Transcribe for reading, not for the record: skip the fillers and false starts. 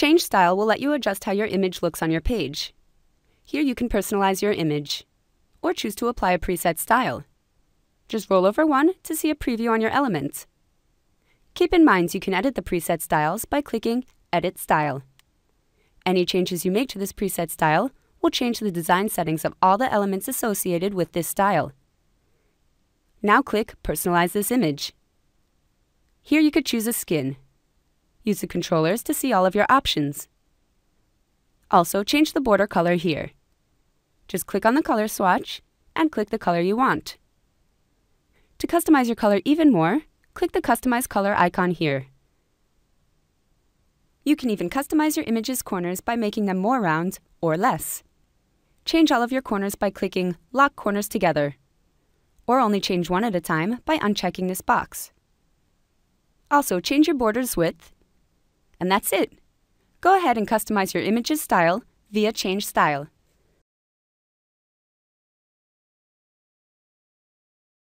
Change Style will let you adjust how your image looks on your page. Here you can personalize your image, or choose to apply a preset style. Just roll over one to see a preview on your element. Keep in mind you can edit the preset styles by clicking Edit Style. Any changes you make to this preset style will change the design settings of all the elements associated with this style. Now click Personalize this image. Here you could choose a skin. Use the controllers to see all of your options. Also, change the border color here. Just click on the color swatch and click the color you want. To customize your color even more, click the Customize Color icon here. You can even customize your image's corners by making them more round or less. Change all of your corners by clicking Lock Corners Together, or only change one at a time by unchecking this box. Also, change your border's width, and that's it. Go ahead and customize your image's style via Change Style.